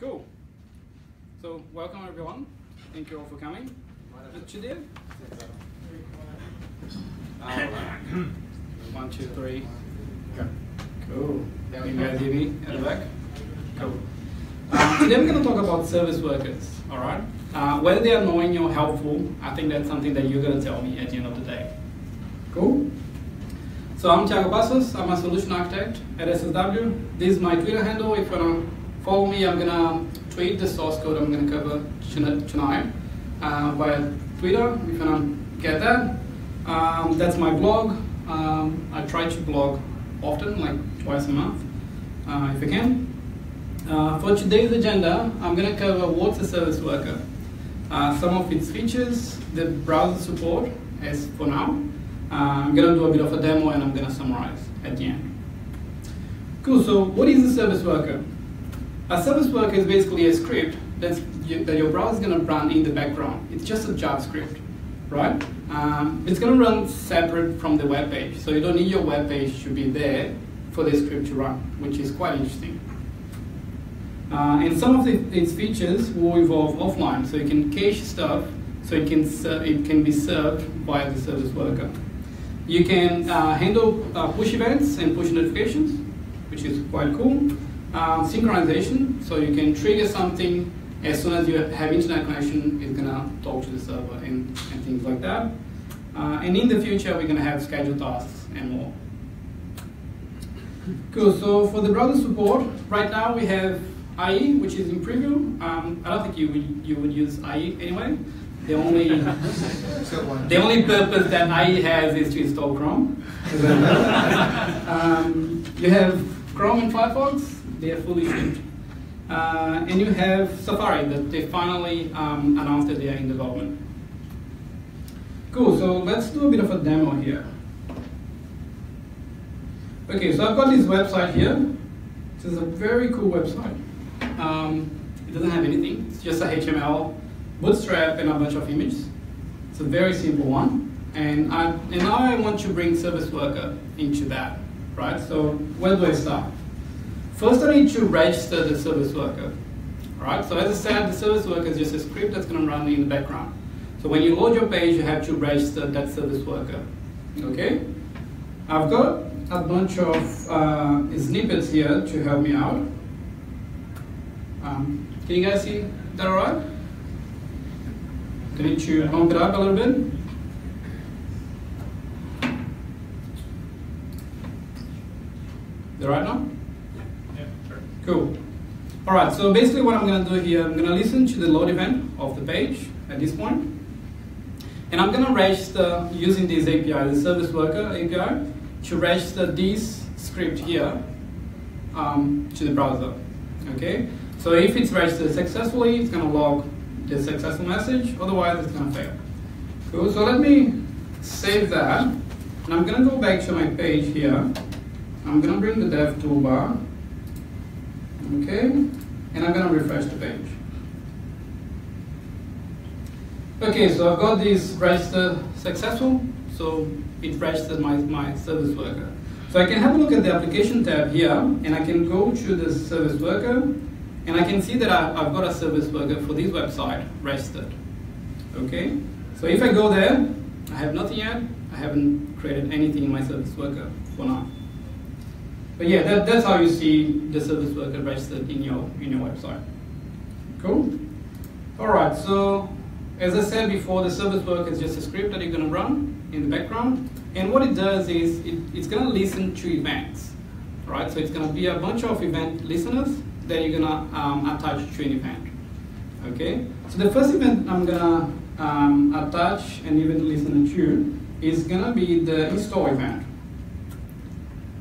Cool. So welcome everyone. Thank you all for coming. One, two, three. Go. Cool. Now you guys hear me at the back? Cool. Today we're going to talk about service workers, all right? Whether they're annoying or helpful, I think that's something that you're going to tell me at the end of the day. Cool? So I'm Thiago Passos, I'm a solution architect at SSW. This is my Twitter handle. If you want to follow me, I'm going to tweet the source code I'm going to cover tonight via Twitter. If you want to get that, that's my blog. I try to blog often, like twice a month, if I can. For today's agenda, I'm going to cover what's a service worker, some of its features, the browser support as for now. I'm going to do a bit of a demo and I'm going to summarize at the end. Cool, so what is a service worker? A service worker is basically a script that your browser is going to run in the background. It's just a JavaScript, right? It's going to run separate from the web page, so you don't need your web page to be there for the script to run, which is quite interesting. And some of its features will evolve offline, so you can cache stuff, so it can be served by the service worker. You can handle push events and push notifications, which is quite cool. Synchronization, so you can trigger something as soon as you have internet connection, it's gonna talk to the server and things like that. And in the future, we're gonna have scheduled tasks and more. Cool, so for the browser support, right now we have IE, which is in preview. I don't think you would use IE anyway. The only purpose that IE has is to install Chrome. You have Chrome and Firefox, they are fully shipped. And you have Safari, that they finally announced that they are in development. Cool, so let's do a bit of a demo here. Okay, so I've got this website here. This is a very cool website. It doesn't have anything, it's just a HTML, Bootstrap, and a bunch of images. It's a very simple one, and now I want to bring Service Worker into that, right? So where do I start? First, I need to register the Service Worker, all right? So as I said, the Service Worker is just a script that's going to run in the background. So when you load your page, you have to register that Service Worker, okay? I've got a bunch of snippets here to help me out. Can you guys see that all right? Do I need to bump it up a little bit? Is it all right now? Yeah, sure. Cool. All right, so basically what I'm going to do here, I'm going to listen to the load event of the page at this point, and I'm going to register using this API, the Service Worker API, to register this script here to the browser, okay? So if it's registered successfully, it's going to log the successful message, otherwise it's going to fail. Cool, so let me save that, and I'm going to go back to my page here. I'm going to bring the dev toolbar, okay, and I'm going to refresh the page. Okay, so I've got this registered successful, so it registered my service worker. So I can have a look at the application tab here, and I can go to the service worker, and I can see that I've got a service worker for this website registered, okay? So if I go there, I have nothing yet. I haven't created anything in my service worker for now. But yeah, that's how you see the service worker registered in your website. Cool? All right, so as I said before, the service worker is just a script that you're gonna run in the background. And what it does is it's gonna listen to events, right? So it's gonna be a bunch of event listeners that you're gonna attach to an event, okay? So the first event I'm gonna attach an event listener to is gonna be the install event,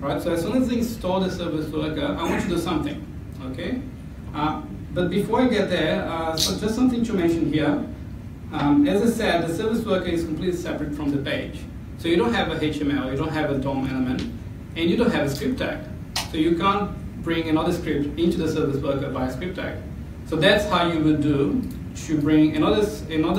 right? So as soon as you install the service worker, I want to do something, okay? But before I get there, so just something to mention here. As I said, the service worker is completely separate from the page. So you don't have a HTML, you don't have a DOM element, and you don't have a script tag. So you can't bring another script into the service worker by a script tag. So that's how you would do to bring another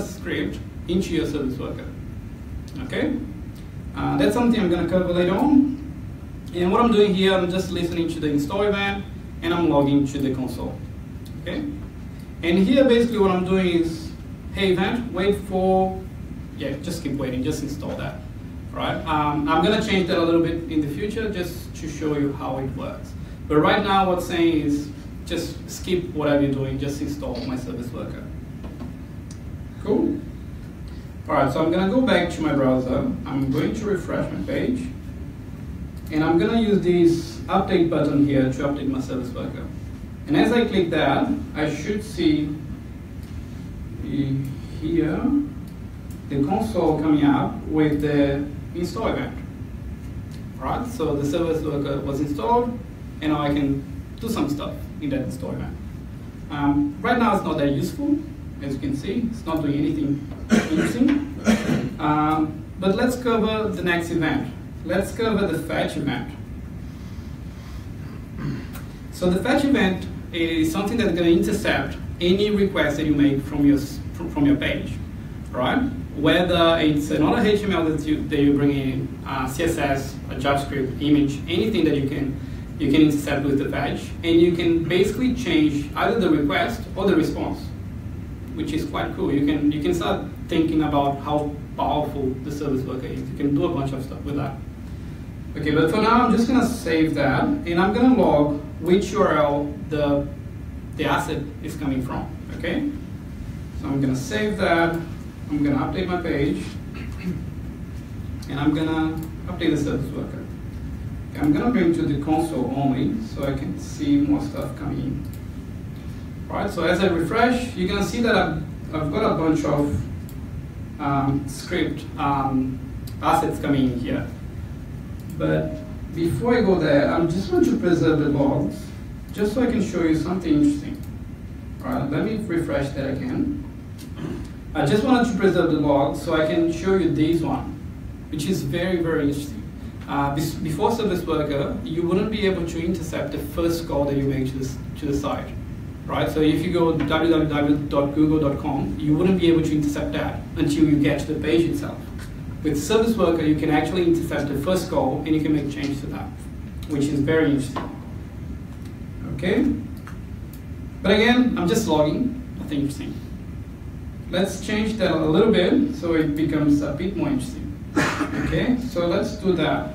script into your service worker, okay? That's something I'm gonna cover later on. And what I'm doing here, I'm just listening to the install event and I'm logging to the console, Okay? And here basically what I'm doing is, hey event, wait for, yeah, just keep waiting, just install that. Right? I'm going to change that a little bit in the future just to show you how it works. But right now what's saying is just skip whatever you're doing, just install my service worker. Cool. Alright, so I'm going to go back to my browser. I'm going to refresh my page. And I'm going to use this update button here to update my service worker. And as I click that, I should see here the console coming up with the install event. Alright, so the service worker was installed, and now I can do some stuff in that install event. Right now it's not that useful, as you can see, it's not doing anything interesting. But let's cover the next event. Let's cover the fetch event. So the fetch event is something that's going to intercept any request that you make from your page, right? Whether it's another HTML that you bring in, CSS, a JavaScript, image, anything that you can intercept with the fetch, and you can basically change either the request or the response, which is quite cool. You can start thinking about how powerful the service worker is. You can do a bunch of stuff with that. Okay, but for now I'm just going to save that, and I'm going to log which URL the asset is coming from. Okay, so I'm going to save that. I'm going to update my page, and I'm going to update the service worker. Okay, I'm going to bring to the console only, so I can see more stuff coming in. All right, so as I refresh, you're going to see that I've got a bunch of script assets coming in here, but before I go there, I'm just going to preserve the logs, just so I can show you something interesting. All right, let me refresh that again. I just wanted to preserve the logs so I can show you this one, which is very, very interesting. Before Service Worker, you wouldn't be able to intercept the first call that you make to the site, right? So if you go www.google.com, you wouldn't be able to intercept that until you get to the page itself. With Service Worker, you can actually intercept the first call, and you can make changes to that, which is very interesting. Okay? But again, I'm just logging, nothing interesting. Let's change that a little bit so it becomes a bit more interesting. Okay? So let's do that.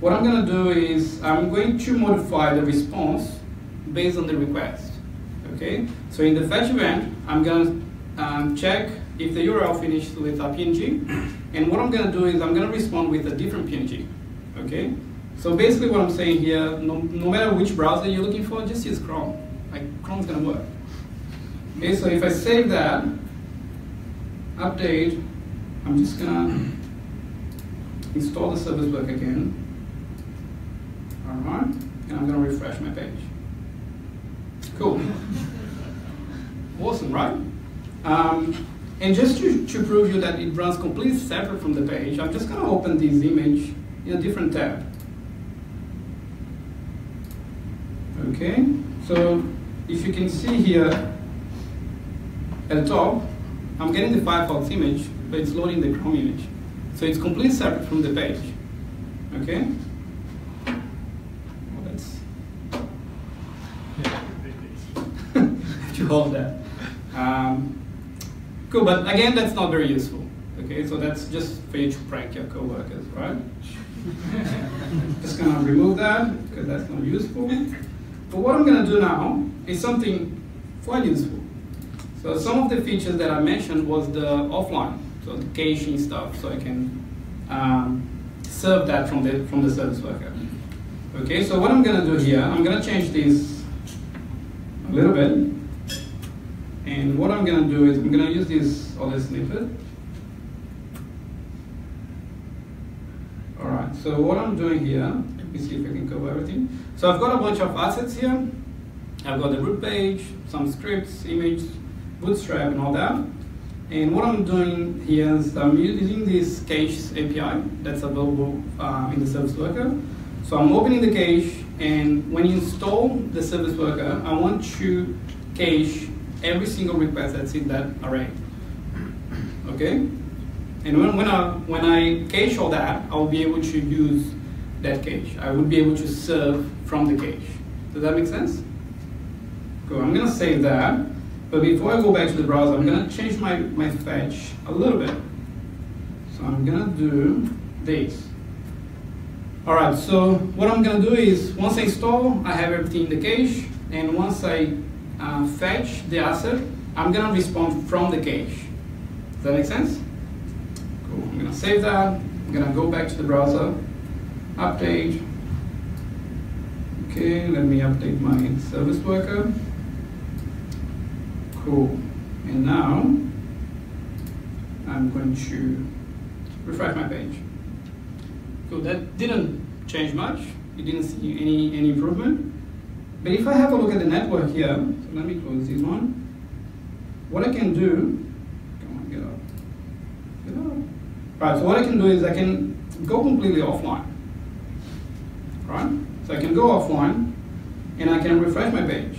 What I'm going to do is I'm going to modify the response based on the request. Okay? So in the fetch event, I'm going to check if the URL finished with a PNG, and what I'm going to do is I'm going to respond with a different PNG. Okay? So basically what I'm saying here, no matter which browser you're looking for, just use Chrome. Like, Chrome's going to work. Okay, so if I save that, update, I'm just going to install the service worker again. Alright, and I'm going to refresh my page. Cool. Awesome, right? And just to prove you that it runs completely separate from the page, I'm just going to open this image in a different tab. Okay, so if you can see here at the top, I'm getting the Firefox image, but it's loading the Chrome image. So it's completely separate from the page. Okay? Well, that's... to hold that. Cool, but again, that's not very useful. Okay, so that's just for you to prank your coworkers, right? Just gonna remove that because that's not useful. But what I'm gonna do now is something quite useful. So some of the features that I mentioned was the offline, so the caching stuff, so I can serve that from the service worker. Okay, so what I'm gonna do here, I'm gonna change this a little bit. And what I'm going to do is I'm going to use this snippet. Alright, so what I'm doing here, let me see if I can cover everything. So I've got a bunch of assets here. I've got the root page, some scripts, image, Bootstrap and all that. And what I'm doing here is I'm using this cache API that's available in the service worker. So I'm opening the cache, and when you install the service worker, I want to cache every single request that's in that array. Okay? And when I cache all that, I will be able to use that cache. I will be able to serve from the cache. Does that make sense? go. I'm going to save that, but before I go back to the browser, I'm going to change my fetch a little bit. So I'm going to do dates. Alright, so what I'm going to do is, once I install, I have everything in the cache, and once I fetch the asset, I'm going to respond from the cache. Does that make sense? Cool. I'm going to save that, I'm going to go back to the browser, update. Okay, let me update my service worker. Cool. And now, I'm going to refresh my page. So that didn't change much. You didn't see any improvement. But if I have a look at the network here, so let me close this one. What I can do, come on, get out. Right, so what I can do is I can go completely offline. Right? So I can go offline and I can refresh my page.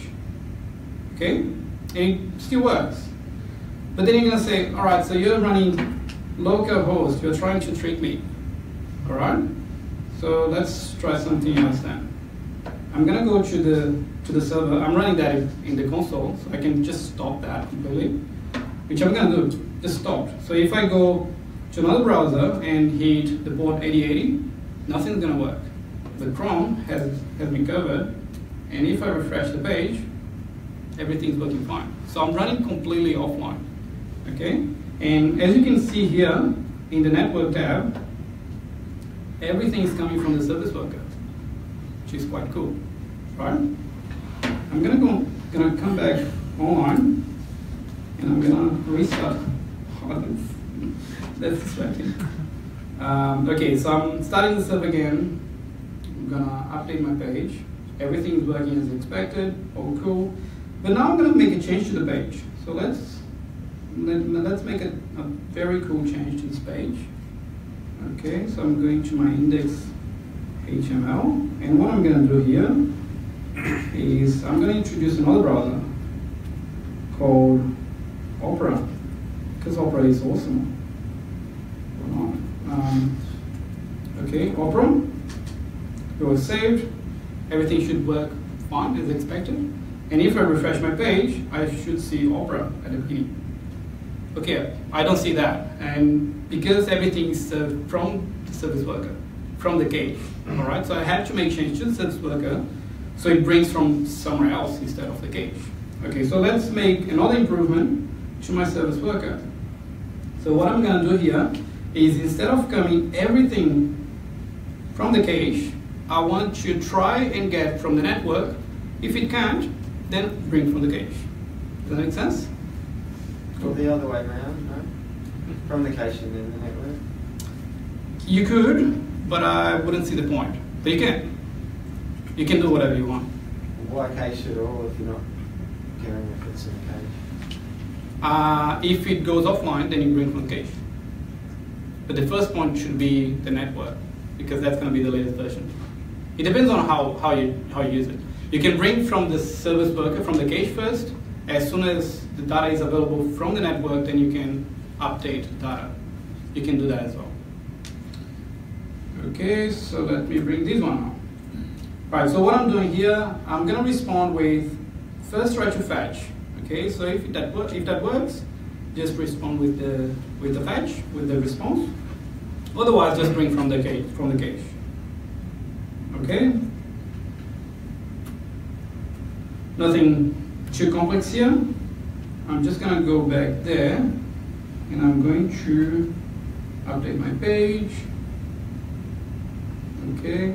Okay? And it still works. But then you're gonna say, all right, so you're running localhost, you're trying to trick me. Alright, so let's try something else then. I'm gonna go to the server. I'm running that in the console, so I can just stop that completely, which I'm gonna do. Just stop. So if I go to another browser and hit the port 8080, nothing's gonna work. The Chrome has been covered, and if I refresh the page, everything's looking fine. So I'm running completely offline. Okay, and as you can see here in the network tab, everything is coming from the service worker, which is quite cool, right? I'm gonna come back online, and I'm gonna restart. That's distracting. Okay, so I'm starting this up again. I'm gonna update my page. Everything is working as expected. All cool. But now I'm gonna make a change to the page. So let's make a very cool change to this page. Okay, so I'm going to my index.html, and what I'm going to do here is I'm going to introduce another browser called Opera, because Opera is awesome. Okay, Opera, it was saved, everything should work fine as expected, and if I refresh my page, I should see Opera at the beginning. Okay, I don't see that, and because everything is served from the service worker, from the cache, all right? So I have to make changes to the service worker, so it brings from somewhere else instead of the cache. Okay, so let's make another improvement to my service worker. So what I'm gonna do here is, instead of coming everything from the cache, I want to try and get from the network. If it can't, then bring from the cache. Does that make sense? Or the other way around, right? From the cache and then the network? You could, but I wouldn't see the point. But you can. You can do whatever you want. Why cache at all if you're not caring if it's in the cache? If it goes offline, then you bring from the cache. But the first point should be the network, because that's going to be the latest version. It depends on how you use it. You can bring from the service worker, from the cache first. As soon as the data is available from the network, then you can update data. You can do that as well. Okay, so let me bring this one up. Right, so what I'm doing here, I'm gonna respond with first try to fetch. Okay, so if that works, just respond with the fetch, with the response. Otherwise, just bring from the cache. Okay. Nothing too complex here. I'm just going to go back there, and I'm going to update my page. Okay,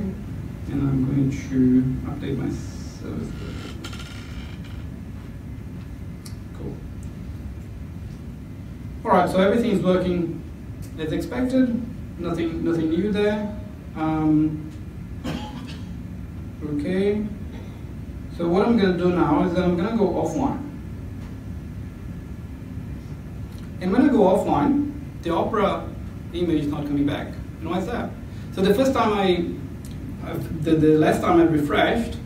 and I'm going to update my service. Cool. Alright, so everything is working as expected. Nothing new there. Okay. So what I'm going to do now is that I'm going to go offline. And when I go offline, the Opera image is not coming back. And why is that? So the first time the last time I refreshed,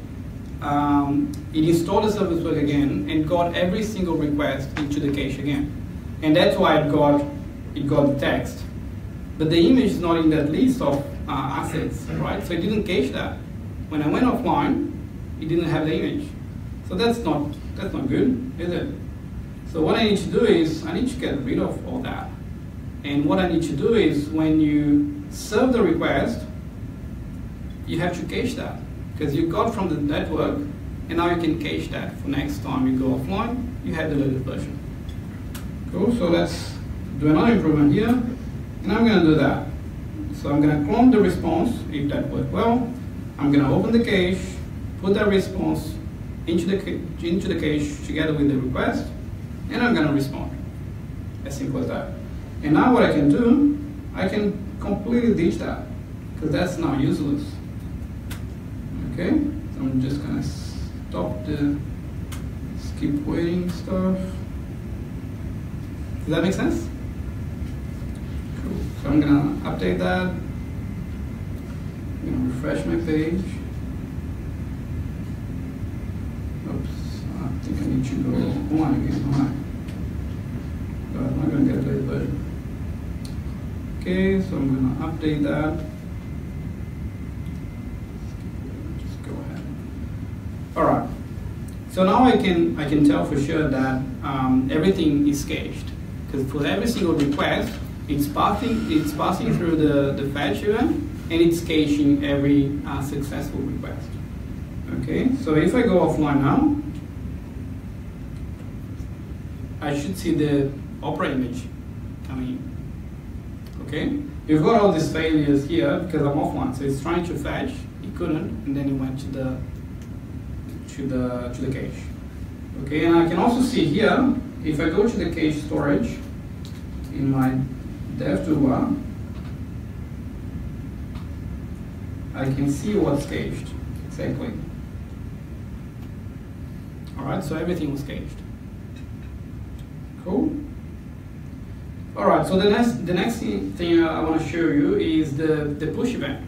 it installed the service work again and got every single request into the cache again. And that's why it got the text. But the image is not in that list of assets, right? So it didn't cache that. When I went offline, it didn't have the image. So that's not good, is it? So what I need to do is I need to get rid of all that. And what I need to do is when you serve the request, you have to cache that, because you got from the network, and now you can cache that for next time you go offline, you have the latest version. Cool, so let's do another improvement here, and I'm gonna do that. So I'm gonna clone the response, if that worked well. I'm gonna open the cache, put that response into the cache together with the request, and I'm gonna respond. As simple as that. And now what I can do, I can completely ditch that, because that's now useless. Okay, so I'm just gonna stop the skip waiting stuff. Does that make sense? Cool. So I'm gonna update that. I'm gonna refresh my page. Oops, I think I need to go online again. Online. But I'm not gonna get the latest version. Okay, so I'm gonna update that. Just go ahead. All right. So now I can tell for sure that everything is cached. Because for every single request, it's passing through the fetch event, and it's caching every successful request. Okay, so if I go offline now, I should see the Opera image coming in. Okay, you've got all these failures here because I'm offline. So it's trying to fetch, it couldn't, and then it went to the cache. Okay, and I can also see here, if I go to the cache storage in my dev toolbar, I can see what's cached exactly. Alright, so everything was cached. Cool. Alright, so the next thing I want to show you is the push event.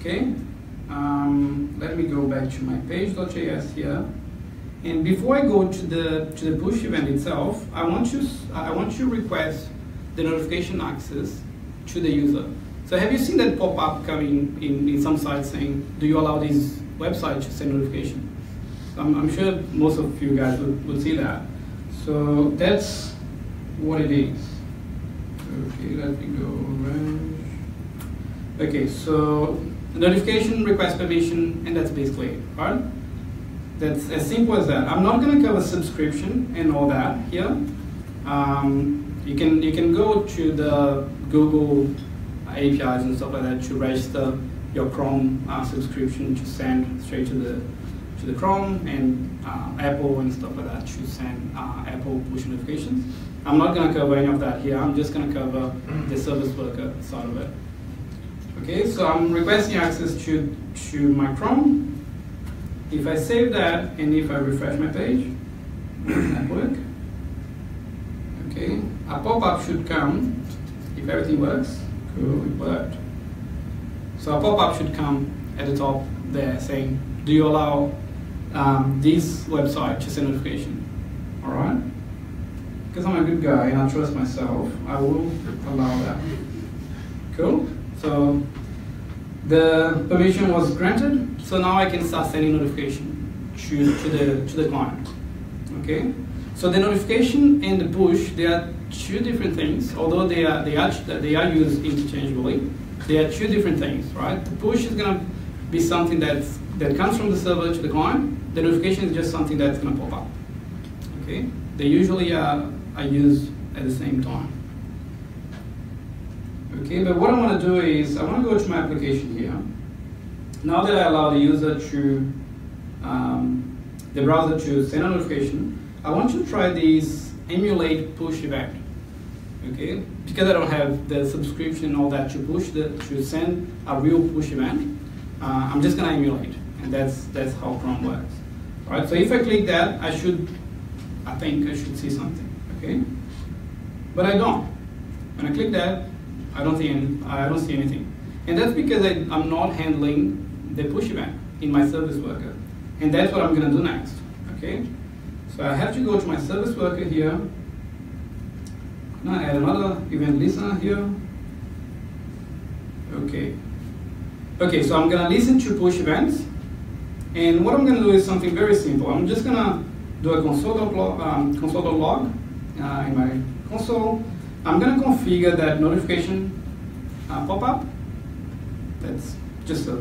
Okay, let me go back to my page.js here. And before I go to the push event itself, I want to request the notification access to the user. So have you seen that pop-up coming in some sites saying, do you allow this website to send notification? So I'm sure most of you guys would see that. So that's what it is. Okay, let me go orange. Okay, so notification, request permission, and that's basically it, right? That's as simple as that. I'm not going to cover subscription and all that here. You can go to the Google APIs and stuff like that to register your Chrome subscription to send straight to the Chrome, and Apple and stuff like that to send Apple push notifications. I'm not going to cover any of that here. I'm just going to cover the service worker side of it. Okay, so I'm requesting access to my Chrome. If I save that, and if I refresh my page, that work. Okay, a pop-up should come, if everything works. Cool, it worked. So a pop-up should come at the top there saying, do you allow this website to send notification? All right? Because I'm a good guy and I trust myself, I will allow that. Cool, so the permission was granted, so now I can start sending notification to the client. Okay, so the notification and the push, they are two different things. Although they are used interchangeably, they are two different things, right? The push is gonna be something that comes from the server to the client. The notification is just something that's gonna pop up. Okay, they usually are used at the same time. Okay, but what I want to do is I want to go to my application here. Now that I allow the user to, the browser to send a notification, I want to try this emulate push event. Okay, because I don't have the subscription and all that to send a real push event, I'm just gonna emulate, and that's how Chrome works. All right, so if I click that, I think I should see something. Okay, but I don't. When I click that, I don't see anything. And that's because I'm not handling the push event in my service worker. And that's what I'm gonna do next, okay? So I have to go to my service worker here. I'm gonna add another event listener here. Okay. Okay, so I'm gonna listen to push events, And what I'm going to do is something very simple. I'm just going to do a console.log in my console. I'm going to configure that notification pop-up. That's just a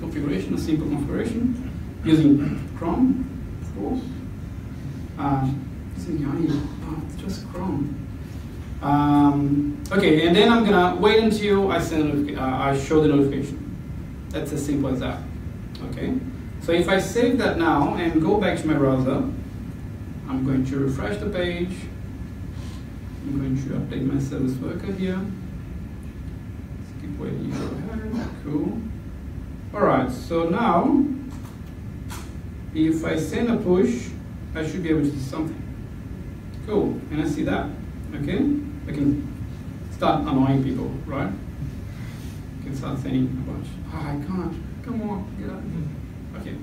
configuration, a simple configuration, using Chrome, of course. Just Chrome. Okay, and then I'm gonna wait until I send I show the notification. That's as simple as that. Okay. So if I save that now and go back to my browser, I'm going to refresh the page. I'm going to update my service worker here. Let's keep waiting. Cool. All right. So now, if I send a push, I should be able to do something. Cool, and I see that, okay? I can start annoying people, right? I can start saying a bunch, oh, I can't, come on, get out of here. Okay.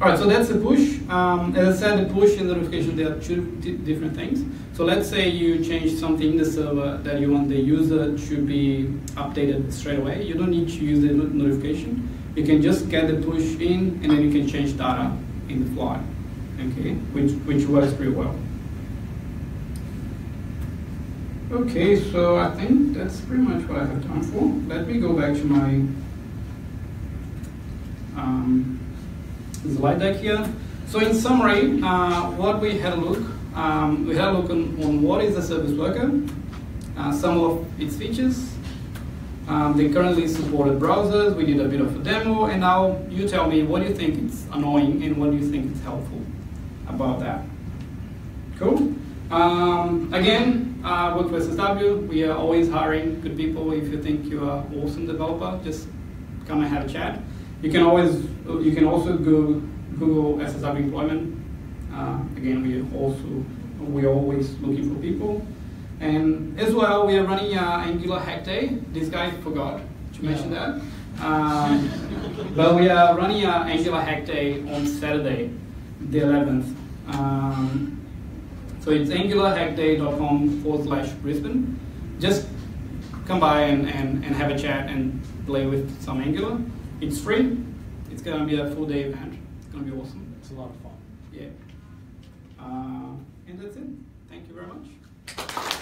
All right, so that's the push. As I said, the push and the notification, they are two different things. So let's say you change something in the server that you want the user to be updated straight away. You don't need to use the notification. You can just get the push in, and then you can change data in the fly. Okay, which works pretty well. Okay, so I think that's pretty much what I have time for. Let me go back to my slide deck here. So in summary, what we had a look, on what is a service worker, some of its features, the currently supported browsers, we did a bit of a demo, and now you tell me what you think is annoying and what you think is helpful about that. Cool. Again, work with SSW. We are always hiring good people. If you think you are an awesome developer, just come and have a chat. You can also Google SSW employment. Again, we're always looking for people. And as well, we are running Angular Hack Day. This guy forgot to mention that. But we are running Angular Hack Day on Saturday, the 11th. So it's angularhackday.com/Brisbane. Just come by and have a chat and play with some Angular. It's free. It's going to be a full-day event. It's going to be awesome. It's a lot of fun. Yeah. And that's it. Thank you very much.